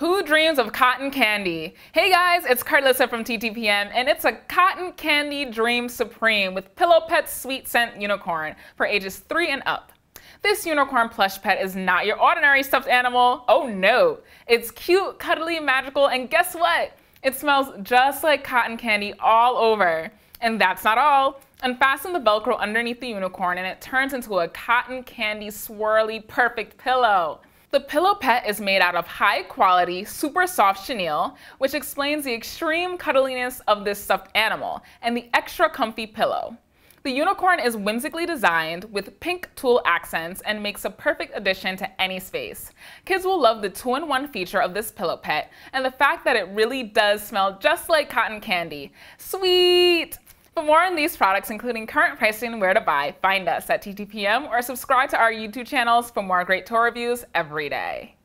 Who dreams of cotton candy? Hey guys, it's Carlissa from TTPM, and it's a cotton candy dream supreme with Pillow Pet's Sweet Scented Unicorn for ages 3 and up. This unicorn plush pet is not your ordinary stuffed animal. Oh no, it's cute, cuddly, magical, and guess what? It smells just like cotton candy all over. And that's not all. Unfasten the Velcro underneath the unicorn and it turns into a cotton candy swirly perfect pillow. The Pillow Pet is made out of high-quality, super soft chenille, which explains the extreme cuddliness of this stuffed animal and the extra comfy pillow. The unicorn is whimsically designed with pink tulle accents and makes a perfect addition to any space. Kids will love the 2-in-1 feature of this Pillow Pet and the fact that it really does smell just like cotton candy. Sweet! For more on these products, including current pricing and where to buy, find us at TTPM or subscribe to our YouTube channels for more great tour reviews every day.